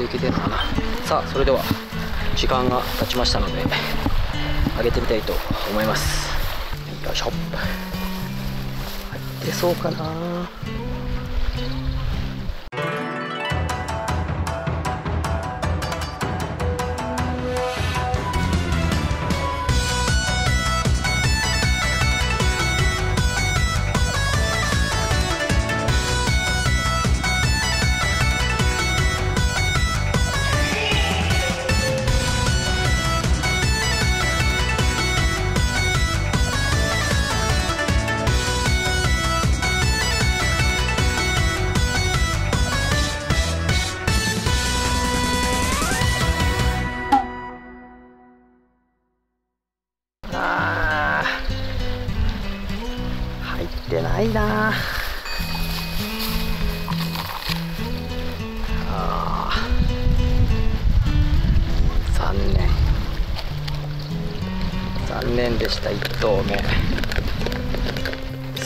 という経験ですかな。さあそれでは時間が経ちましたので上げてみたいと思います。よいしょ、出そうかな。ないなあ、残念残念でした。1投目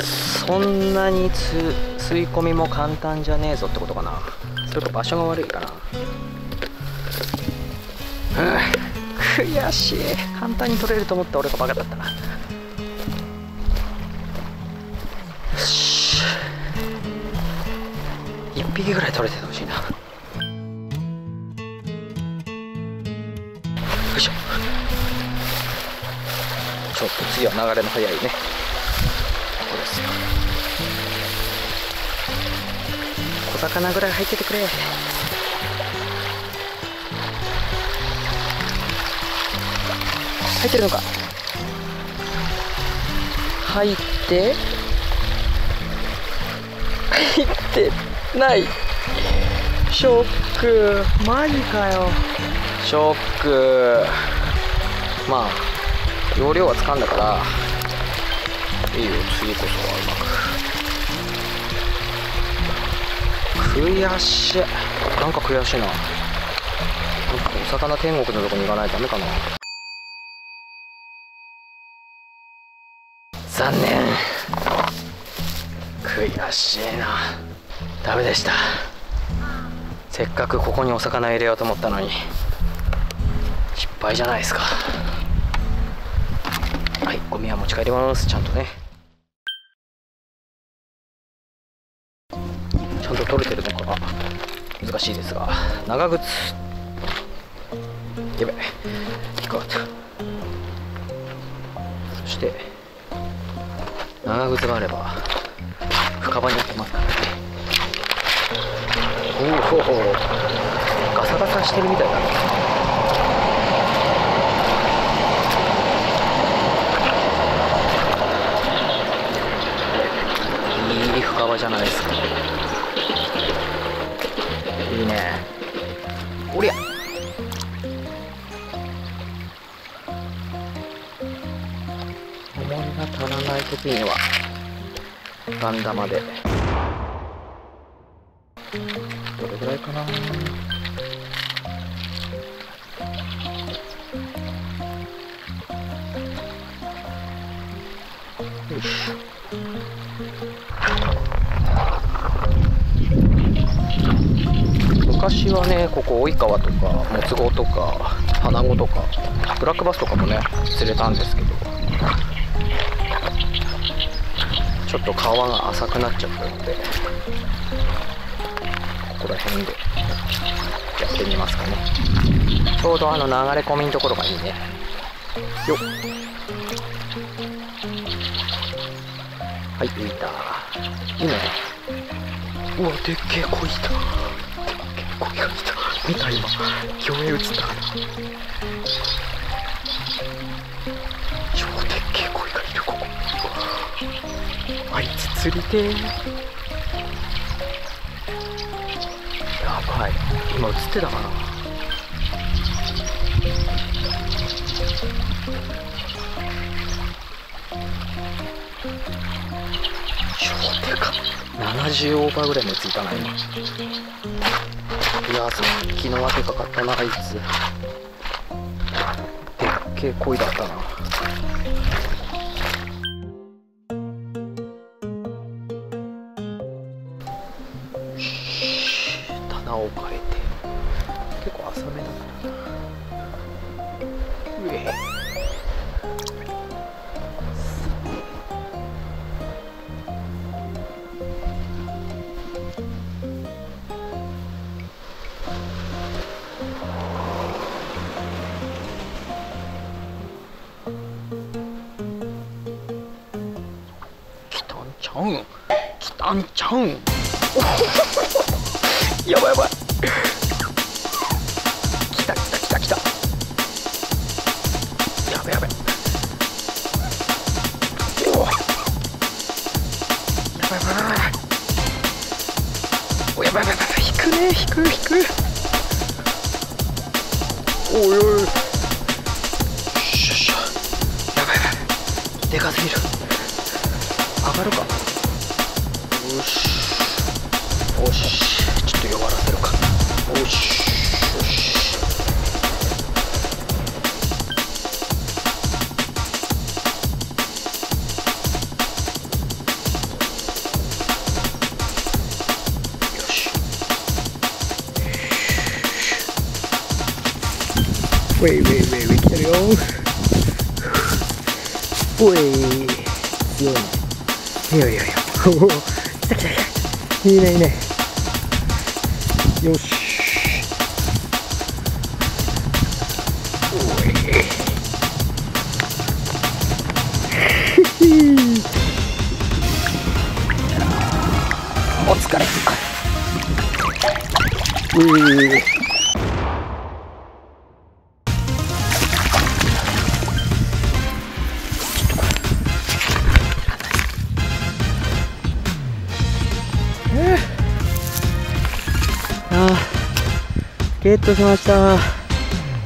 そんなに吸い込みも簡単じゃねえぞってことかな。それか場所が悪いかな。うん、悔しい。簡単に取れると思った俺がバカだったな。1匹ぐらい取れててほしいな。よいしょ、ちょっと次は流れの速いね、ここですよ。小魚ぐらい入っててくれ。入ってるのか。入って入ってない。ショック。マジかよ、ショック。まあ容量はつかんだからいいよ、次こそはうまく。悔しい、なんか悔しいな。お魚天国のとこに行かないとダメかな。残念、悔しいな、ダメでした。せっかくここにお魚入れようと思ったのに失敗じゃないですか。はい、ゴミは持ち帰ります。ちゃんとね、ちゃんと取れてるのか難しいですが、長靴、やべ、引っかかった。そして長靴があれば深場に行きますからね。おお、ガサガサしてるみたいだね。いい深場じゃないですか。いいね。おりゃ、重りが足らない時にはガンダマで。どれぐらいかな。よし、昔はね、ここ及川とかもつごとかハナゴとかブラックバスとかもね釣れたんですけど、ちょっと川が浅くなっちゃったのでここら辺でやってみますかね。ちょうどあの流れ込みのところがいいね。よっ、はい、浮いた。いいね。うわ、でっけえ鯉いた。でっけえ鯉がいた。見た今、魚影映ったから。超でっけえ鯉がいる、ここ。あいつ釣りてー。はい、今映ってたかな。超でかい、70オーバーぐらいのやついたな今。いやー、さっきのはでかかったな、あいつ。でっけえ鯉だったな。棚を変えて結構浅めだからな。うえきたんちゃうんやばいやばいきたきたきたきたやばいやばいおおやばいやばいやばいおやばいやばい引くね引くおいおいしょしょやばいやばいでかすぎる上がるかよしよしちょっと弱らせるかよしよしよしウェイウェイウェイウェイ来てるよウェイ強いねいやいやいやいいねいいねよしおいお疲れゲットしました。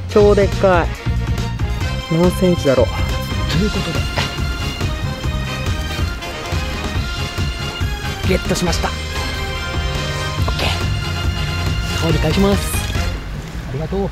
超でっかい。何センチだろうということでゲットしました。 OK 香り返します。ありがとう。